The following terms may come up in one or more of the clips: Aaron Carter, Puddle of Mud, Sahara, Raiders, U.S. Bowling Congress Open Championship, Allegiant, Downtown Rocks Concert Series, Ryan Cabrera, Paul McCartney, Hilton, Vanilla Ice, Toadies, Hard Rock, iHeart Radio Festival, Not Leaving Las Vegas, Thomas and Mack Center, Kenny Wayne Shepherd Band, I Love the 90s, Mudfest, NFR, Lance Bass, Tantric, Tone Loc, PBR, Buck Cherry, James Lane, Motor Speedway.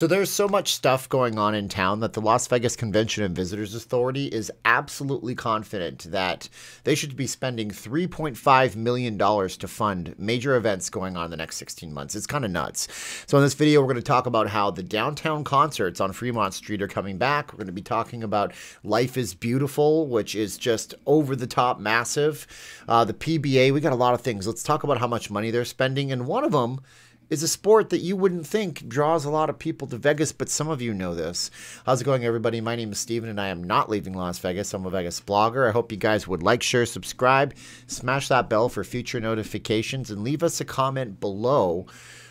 So there's so much stuff going on in town that the Las Vegas Convention and Visitors Authority is absolutely confident that they should be spending $3.5 million to fund major events going on in the next 16 months. It's kind of nuts. So in this video, we're going to talk about how the downtown concerts on Fremont Street are coming back. We're going to be talking about Life is Beautiful, which is just over the top massive. The PBA, we got a lot of things. Let's talk about how much money they're spending. And one of them is a sport that you wouldn't think draws a lot of people to Vegas, but some of you know this. How's it going, everybody? My name is Steven, and I am not leaving Las Vegas. I'm a Vegas blogger. I hope you guys would like, share, subscribe, smash that bell for future notifications, and leave us a comment below.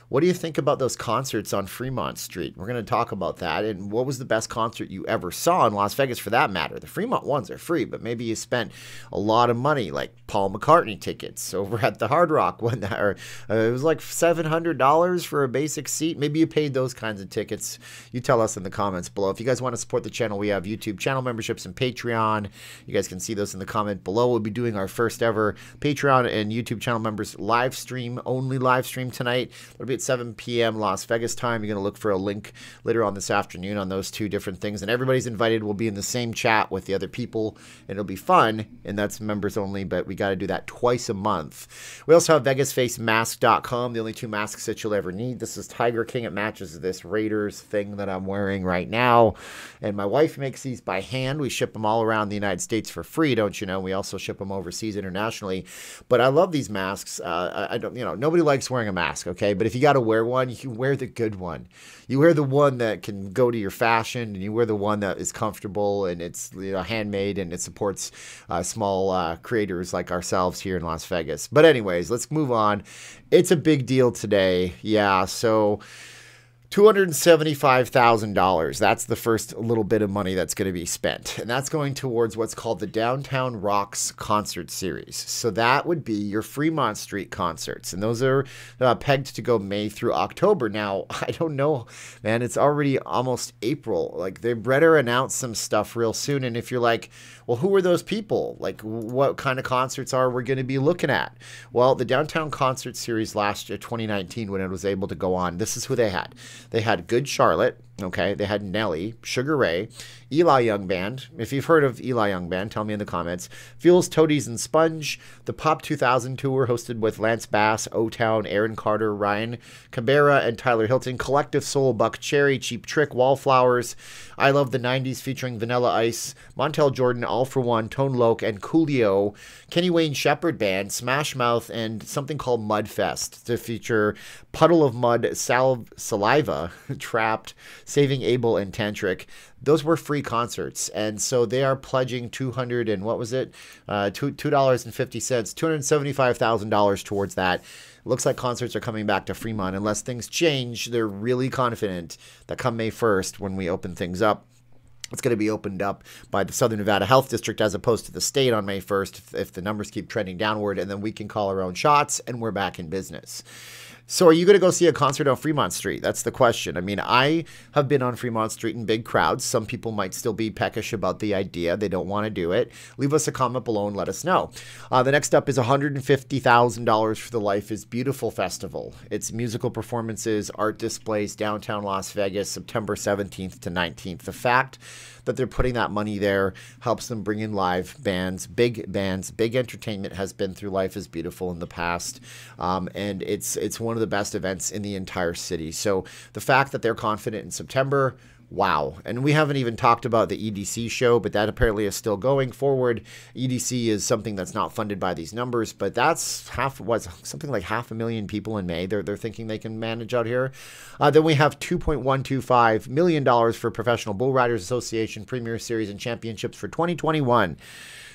What do you think about those concerts on Fremont Street? We're going to talk about that. And what was the best concert you ever saw in Las Vegas, for that matter? The Fremont ones are free, but maybe you spent a lot of money, like Paul McCartney tickets over at the Hard Rock one. It was like $700 for a basic seat. Maybe you paid those kinds of tickets. You tell us in the comments below. If you guys want to support the channel, we have YouTube channel memberships and Patreon. You guys can see those in the comment below. We'll be doing our first ever Patreon and YouTube channel members live stream, only live stream tonight. It'll be at 7 p.m. Las Vegas time. You're going to look for a link later on this afternoon on those two different things. And everybody's invited. We'll be in the same chat with the other people. And it'll be fun. And that's members only, but we got to do that twice a month. We also have VegasFaceMask.com, the only two masks that you'll ever need. This is Tiger King. It matches this Raiders thing that I'm wearing right now. And my wife makes these by hand. We ship them all around the United States for free, don't you know? We also ship them overseas internationally. But I love these masks. I don't, you know, nobody likes wearing a mask, okay? But if you got to wear one, you wear the good one. You wear the one that can go to your fashion, and you wear the one that is comfortable, and it's, you know, handmade, and it supports small creators like ourselves here in Las Vegas. But anyways, let's move on. It's a big deal today. Yeah, so $275,000. That's the first little bit of money that's going to be spent. And that's going towards what's called the Downtown Rocks Concert Series. So that would be your Fremont Street concerts. And those are pegged to go May through October. Now, I don't know, man. It's already almost April. Like, they better announce some stuff real soon. And if you're like, well, who are those people? Like, what kind of concerts are we going to be looking at? Well, the Downtown Concert Series last year, 2019, when it was able to go on, this is who they had. They had Good Charlotte, okay? They had Nelly, Sugar Ray, Eli Young Band. If you've heard of Eli Young Band, tell me in the comments. Fuels, Toadies, and Sponge. The Pop 2000 Tour, hosted with Lance Bass, O-Town, Aaron Carter, Ryan Cabrera, and Tyler Hilton. Collective Soul, Buck Cherry, Cheap Trick, Wallflowers. I Love the 90s, featuring Vanilla Ice, Montel Jordan, All for One, Tone Loc, and Coolio. Kenny Wayne Shepherd Band, Smash Mouth, and something called Mudfest, to feature Puddle of Mud, Saliva, Trapped, Saving Abel, and Tantric. Those were free concerts, and so they are pledging $275,000 towards that. Looks like concerts are coming back to Fremont unless things change. They're really confident that come May 1st, when we open things up, it's going to be opened up by the Southern Nevada Health District as opposed to the state on May 1st if the numbers keep trending downward, and then we can call our own shots, and we're back in business. So are you going to go see a concert on Fremont Street? That's the question. I mean, I have been on Fremont Street in big crowds. Some people might still be peckish about the idea. They don't want to do it. Leave us a comment below and let us know. The next up is $150,000 for the Life is Beautiful Festival. It's musical performances, art displays, downtown Las Vegas, September 17th to 19th. The fact that they're putting that money there helps them bring in live bands. Big entertainment has been through Life is Beautiful in the past, and it's one of the best events in the entire city. So the fact that they're confident in September, wow. And we haven't even talked about the EDC show, but that apparently is still going forward. EDC is something that's not funded by these numbers, but that's something like 500,000 people in May. They're thinking they can manage out here. Then we have $2.125 million for Professional Bull Riders Association Premier Series and Championships for 2021.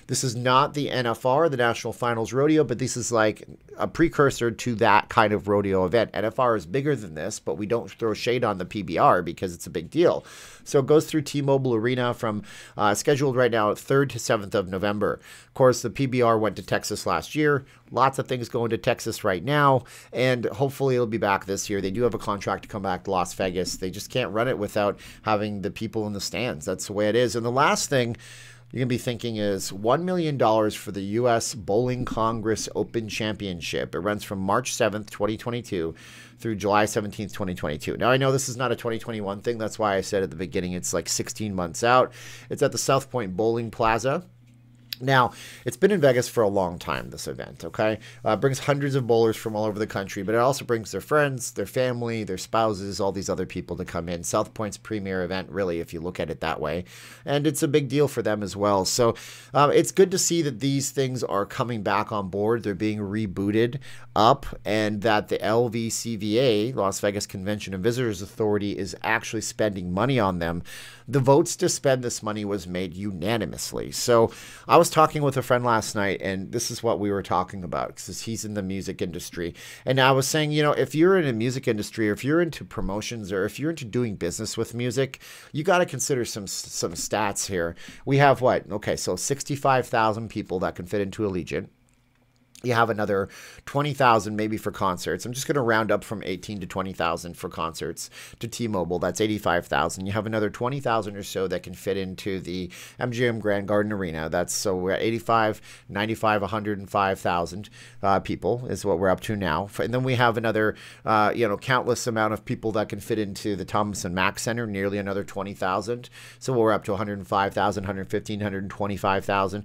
This is not the NFR, the National Finals Rodeo, but this is like a precursor to that kind of rodeo event. NFR is bigger than this, but we don't throw shade on the PBR because it's a big deal. So it goes through T-Mobile Arena from scheduled right now 3rd to 7th of November. Of course, the PBR went to Texas last year. Lots of things going to Texas right now, and hopefully it'll be back this year. They do have a contract to come back to Las Vegas. They just can't run it without having the people in the stands. That's the way it is. And the last thing, you're going to be thinking is $1 million for the U.S. Bowling Congress Open Championship. It runs from March 7th, 2022 through July 17th, 2022. Now, I know this is not a 2021 thing. That's why I said at the beginning it's like 16 months out. It's at the South Point Bowling Plaza. Now, it's been in Vegas for a long time, this event, okay? Brings hundreds of bowlers from all over the country, but it also brings their friends, their family, their spouses, all these other people to come in. South Point's premier event, really, if you look at it that way. And it's a big deal for them as well. So it's good to see that these things are coming back on board. They're being rebooted up, and that the LVCVA, Las Vegas Convention and Visitors Authority, is actually spending money on them. The votes to spend this money was made unanimously. So I was talking with a friend last night, and this is what we were talking about, because he's in the music industry. And I was saying, you know, if you're in a music industry, or if you're into promotions, or if you're into doing business with music, you got to consider some stats here. We have what? Okay, so 65,000 people that can fit into Allegiant. You have another 20,000 maybe for concerts. I'm just going to round up from 18 to 20,000 for concerts to T-Mobile. That's 85,000. You have another 20,000 or so that can fit into the MGM Grand Garden Arena. That's, so we're at 85, 95, 105,000 people is what we're up to now. And then we have another, you know, countless amount of people that can fit into the Thomas and Mack Center, nearly another 20,000. So we're up to 105,000, 115, 125,000.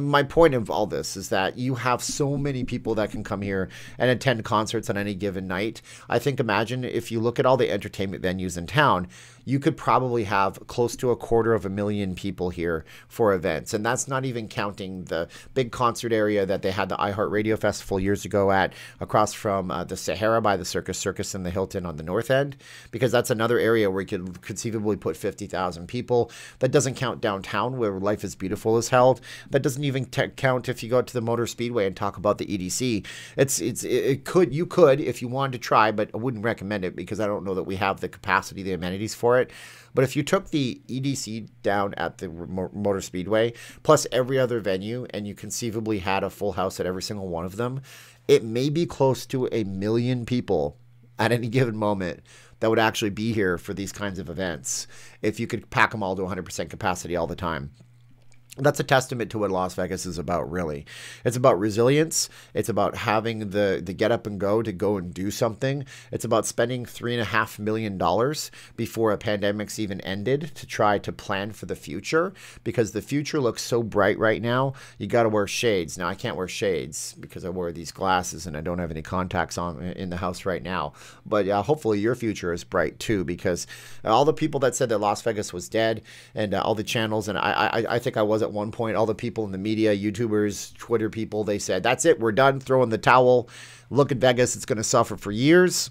My point of all this is that you have so many people that can come here and attend concerts on any given night. I think, imagine if you look at all the entertainment venues in town, you could probably have close to 250,000 people here for events. And that's not even counting the big concert area that they had the iHeartRadio Festival years ago at, across from the Sahara by the Circus Circus and the Hilton on the north end, because that's another area where you could conceivably put 50,000 people. That doesn't count downtown where Life is Beautiful is held. That doesn't even count if you go to the Motor Speedway and talk about the EDC. You could if you wanted to try, but I wouldn't recommend it because I don't know that we have the capacity, the amenities for it. But if you took the EDC down at the Motor Speedway, plus every other venue, and you conceivably had a full house at every single one of them, it may be close to 1,000,000 people at any given moment that would actually be here for these kinds of events if you could pack them all to 100% capacity all the time. That's a testament to what Las Vegas is about, really. It's about resilience. It's about having the get up and go to go and do something. It's about spending $3.5 million before a pandemic's even ended to try to plan for the future, because the future looks so bright right now. You got to wear shades. Now, I can't wear shades because I wear these glasses and I don't have any contacts on in the house right now. But hopefully your future is bright too, because all the people that said that Las Vegas was dead, and all the channels, and I think I was at one point, all the people in the media, YouTubers, Twitter people, they said, that's it, we're done, throw in the towel, look at Vegas, it's going to suffer for years.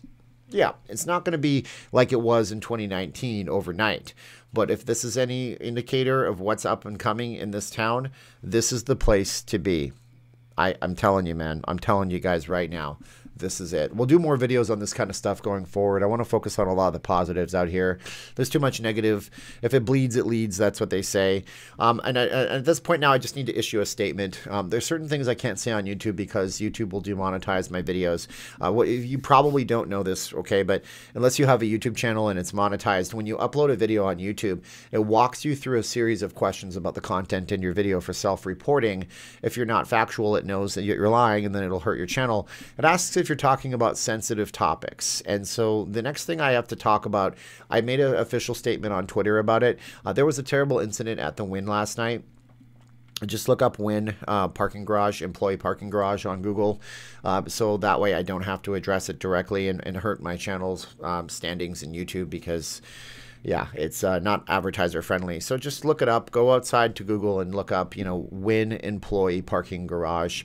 Yeah, it's not going to be like it was in 2019 overnight. But if this is any indicator of what's up and coming in this town, this is the place to be. I'm telling you, man. I'm telling you guys right now. This is it. We'll do more videos on this kind of stuff going forward. I want to focus on a lot of the positives out here. There's too much negative. If it bleeds, it leads. That's what they say. At this point now, I just need to issue a statement. There's certain things I can't say on YouTube because YouTube will demonetize my videos. You probably don't know this, okay? But unless you have a YouTube channel and it's monetized, when you upload a video on YouTube, it walks you through a series of questions about the content in your video for self-reporting. If you're not factual, it knows that you're lying, and then it'll hurt your channel. It asks if you're talking about sensitive topics. And so the next thing I have to talk about, I made an official statement on Twitter about it. There was a terrible incident at the Wynn last night. Just look up Wynn parking garage, employee parking garage on Google. So that way I don't have to address it directly and hurt my channel's standings in YouTube, because yeah, it's not advertiser friendly. So just look it up, go outside to Google and look up, you know, Wynn employee parking garage.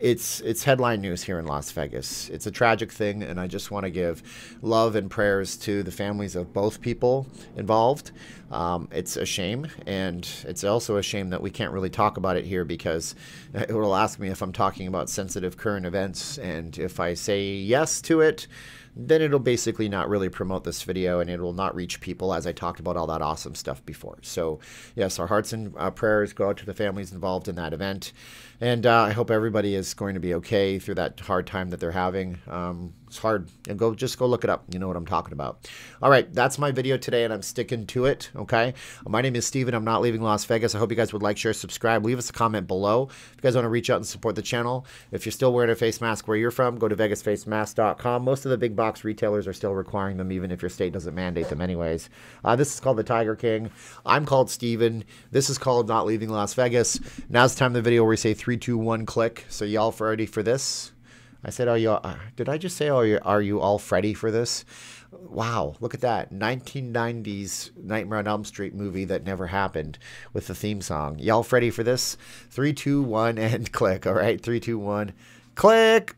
It's headline news here in Las Vegas. It's a tragic thing, and I just want to give love and prayers to the families of both people involved. It's a shame, and it's also a shame that we can't really talk about it here, because it will ask me if I'm talking about sensitive current events, and if I say yes to it, then it'll basically not really promote this video, and it will not reach people, as I talked about all that awesome stuff before. So yes, our hearts and prayers go out to the families involved in that event. And I hope everybody is going to be okay through that hard time that they're having. It's hard. And just go look it up. You know what I'm talking about. All right, that's my video today, and I'm sticking to it, okay? My name is Steven. I'm not leaving Las Vegas. I hope you guys would like, share, subscribe. Leave us a comment below. If you guys want to reach out and support the channel, if you're still wearing a face mask where you're from, go to VegasFaceMask.com. Most of the big box retailers are still requiring them, even if your state doesn't mandate them anyways. This is called the Tiger King. I'm called Steven. This is called Not Leaving Las Vegas. Now's the time in the video where we say 3, 2, 1, click. So y'all ready for this? I said, are you all ready for this? Wow, look at that. 1990s Nightmare on Elm Street movie that never happened with the theme song. Y'all ready for this? 3, 2, 1, and click. All right, 3, 2, 1, click.